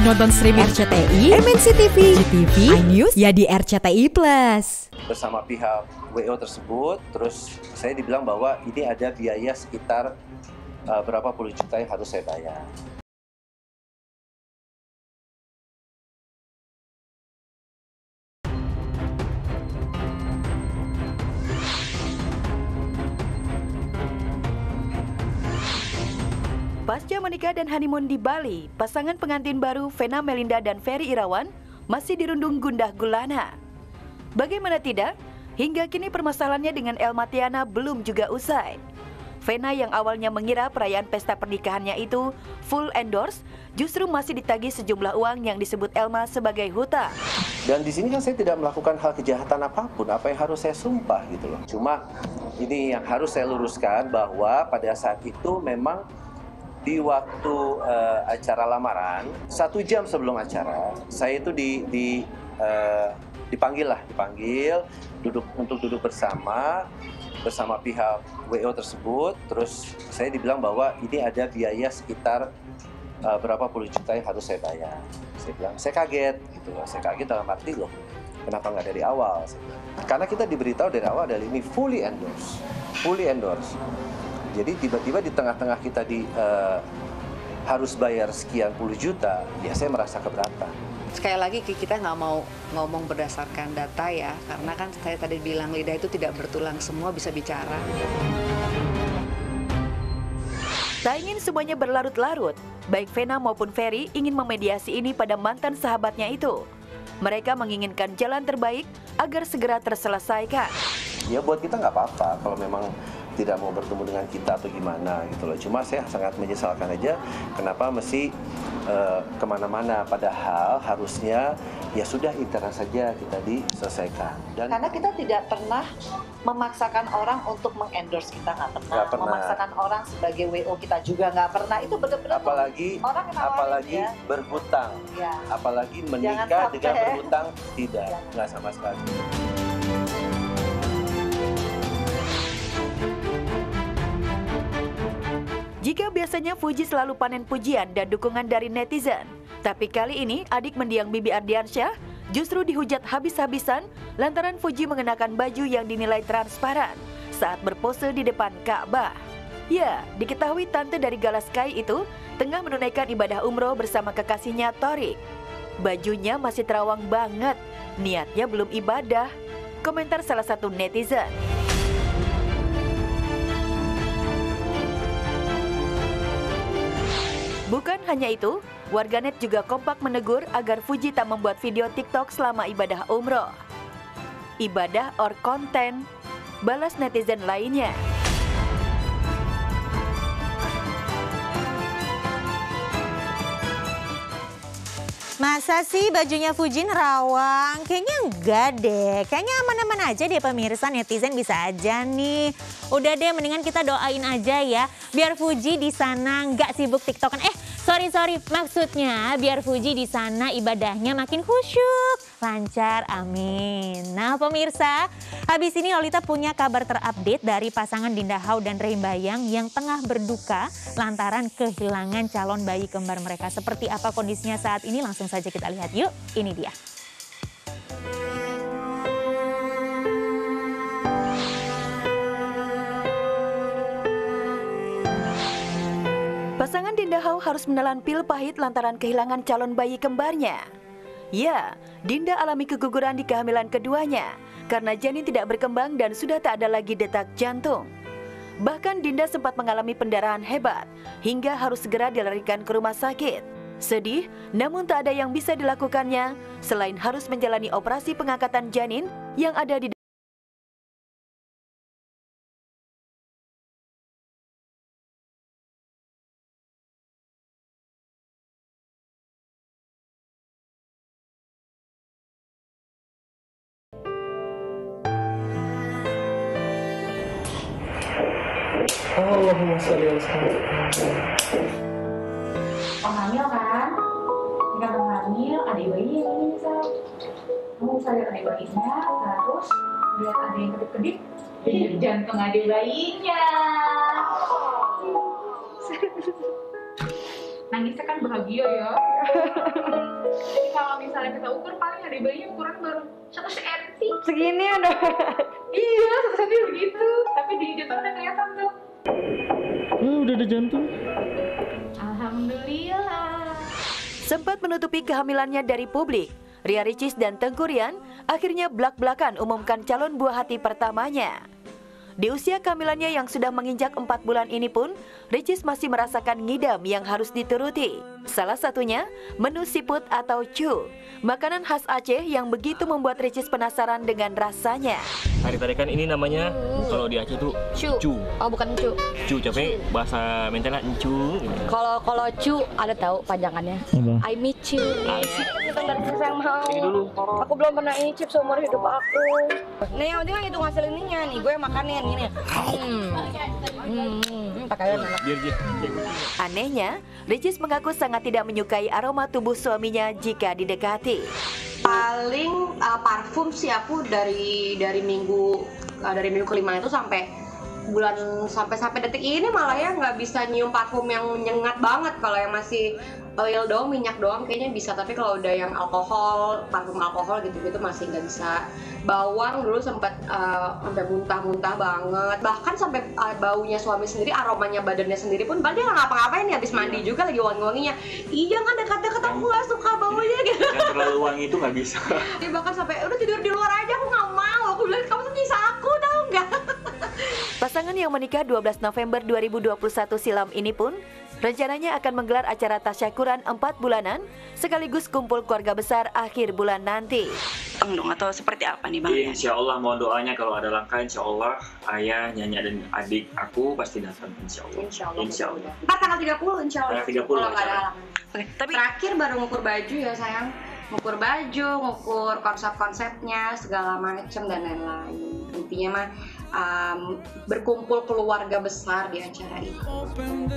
Nonton streaming RCTI, MNC TV, GTV, I News, ya di RCTI+. Bersama pihak WO tersebut, terus saya dibilang bahwa ini ada biaya sekitar berapa puluh juta yang harus saya bayar. Pasca menikah dan honeymoon di Bali, pasangan pengantin baru Vena Melinda dan Ferry Irawan masih dirundung gundah gulana. Bagaimana tidak, hingga kini permasalahannya dengan Elma Tiana belum juga usai. Vena yang awalnya mengira perayaan pesta pernikahannya itu full endorse, justru masih ditagih sejumlah uang yang disebut Elma sebagai hutang. Dan di sini kan saya tidak melakukan hal kejahatan apapun, apa yang harus saya sumpah gitu loh. Cuma ini yang harus saya luruskan bahwa pada saat itu memang di waktu acara lamaran, 1 jam sebelum acara, saya itu dipanggil, untuk duduk bersama pihak WO tersebut. Terus saya dibilang bahwa ini ada biaya sekitar berapa puluh juta yang harus saya bayar. Saya bilang, saya kaget gitu loh, saya kaget dalam arti loh, kenapa nggak dari awal? Karena kita diberitahu dari awal adalah ini fully endorse. Jadi tiba-tiba di tengah-tengah kita harus bayar sekian puluh juta, ya saya merasa keberatan. Sekali lagi kita nggak mau ngomong berdasarkan data ya, karena kan saya tadi bilang lidah itu tidak bertulang, semua bisa bicara. Tak ingin semuanya berlarut-larut, baik Vena maupun Ferry ingin memediasi ini pada mantan sahabatnya itu. Mereka menginginkan jalan terbaik agar segera terselesaikan. Ya buat kita nggak apa-apa kalau memang tidak mau bertemu dengan kita atau gimana gitu loh. Cuma saya sangat menyesalkan aja kenapa mesti kemana-mana, padahal harusnya ya sudah internal saja kita diselesaikan. Dan karena kita tidak pernah memaksakan orang untuk mengendorse kita, nggak pernah memaksakan orang sebagai WO kita juga nggak pernah, itu benar-benar apalagi ya. Berhutang ya. Apalagi menikah dengan berhutang nggak sama sekali. Jika biasanya Fuji selalu panen pujian dan dukungan dari netizen, tapi kali ini adik mendiang Bibi Ardiansyah justru dihujat habis-habisan lantaran Fuji mengenakan baju yang dinilai transparan saat berpose di depan Ka'bah. Ya, diketahui tante dari Gala Sky itu tengah menunaikan ibadah umroh bersama kekasihnya Torik. Bajunya masih terawang banget, niatnya belum ibadah, komentar salah satu netizen. Bukan hanya itu, warganet juga kompak menegur agar Fuji tak membuat video TikTok selama ibadah umroh. Ibadah or konten, balas netizen lainnya. Masa sih bajunya Fuji nerawang? Kayaknya enggak deh. Kayaknya aman-aman aja deh pemirsa, netizen bisa aja nih. Udah deh, mendingan kita doain aja ya. Biar Fuji di sana enggak sibuk TikTokan. Sorry. Maksudnya biar Fuji di sana ibadahnya makin khusyuk. Lancar, amin. Nah pemirsa, habis ini Lolita punya kabar terupdate dari pasangan Dinda Hau dan Reim Bayang yang tengah berduka lantaran kehilangan calon bayi kembar mereka. Seperti apa kondisinya saat ini, langsung saja kita lihat yuk, ini dia. Pasangan Dinda Hau harus menelan pil pahit lantaran kehilangan calon bayi kembarnya. Ya, Dinda alami keguguran di kehamilan keduanya karena janin tidak berkembang dan sudah tak ada lagi detak jantung. Bahkan Dinda sempat mengalami pendarahan hebat hingga harus segera dilarikan ke rumah sakit. Sedih, namun tak ada yang bisa dilakukannya selain harus menjalani operasi pengangkatan janin yang ada di Allahumma sholli ala Muhammad. Kamu hamil kan? Jika kamu hamil, adik bayi yang ini misal. Kamu bisa lihat adik bayinya, terus lihat ada yang kedip-kedip, jadi jantung adik bayinya. Nangisnya kan bahagia ya. dari bayinya ukuran baru 1 cm. Segini udah. Iya, 1 cm begitu. Tapi di jantung udah kelihatan tuh. Udah ada jantung. Alhamdulillah. Sempat menutupi kehamilannya dari publik, Ria Ricis dan Tengku Rian akhirnya blak-blakan umumkan calon buah hati pertamanya. Di usia kehamilannya yang sudah menginjak 4 bulan ini pun, Ricis masih merasakan ngidam yang harus dituruti. Salah satunya, menu siput atau cu, makanan khas Aceh yang begitu membuat Ricis penasaran dengan rasanya. Tarikan ini namanya, kalau di Aceh itu cu. Oh, bukan cu. Cu, tapi bahasa Mentena cu. Kalau cu, ada tahu panjangannya? I meet you. Yang mau. Ini dulu. Aku belum pernah ini chip seumur hidup aku. Nih, yang penting kan hitung hasil ininya nih, gue makanin ini. Anehnya, Ricis mengaku sangat tidak menyukai aroma tubuh suaminya jika didekati. Paling parfum sih aku dari minggu kelima itu sampai detik ini malah ya nggak bisa nyium parfum yang menyengat banget. Kalau yang masih oil doang, minyak doang kayaknya bisa, tapi kalau udah yang alkohol, parfum alkohol gitu-gitu masih nggak bisa. Bawang dulu sempat sampai muntah-muntah banget, bahkan sampai baunya suami sendiri, aromanya badannya sendiri pun padahal nggak ngapa-ngapain nih, habis mandi juga lagi wangi-wanginya. Iya kan, dekat-dekat aku nggak suka baunya gitu. Yang terlalu wangi itu nggak bisa. Dia bahkan sampai udah tidur di luar aja, aku nggak mau, aku bilang kamu tuh nyisa aku tau nggak. Pasangan yang menikah 12 November 2021 silam ini pun rencananya akan menggelar acara tasyakuran 4 bulanan sekaligus kumpul keluarga besar akhir bulan nanti. Atau seperti apa nih Bang? Insya Allah, mohon doanya kalau ada langkah, Insya Allah ayah, nyanyi dan adik aku pasti datang, Insya Allah. Insya Allah. Tanggal 30 Insya Allah. Tanggal 30 kalau nggak ada halangan. Okay, tapi terakhir baru ngukur baju ya sayang. Ngukur baju, ngukur konsep-konsepnya, segala macam dan lain-lain. Intinya mah berkumpul keluarga besar di acara itu.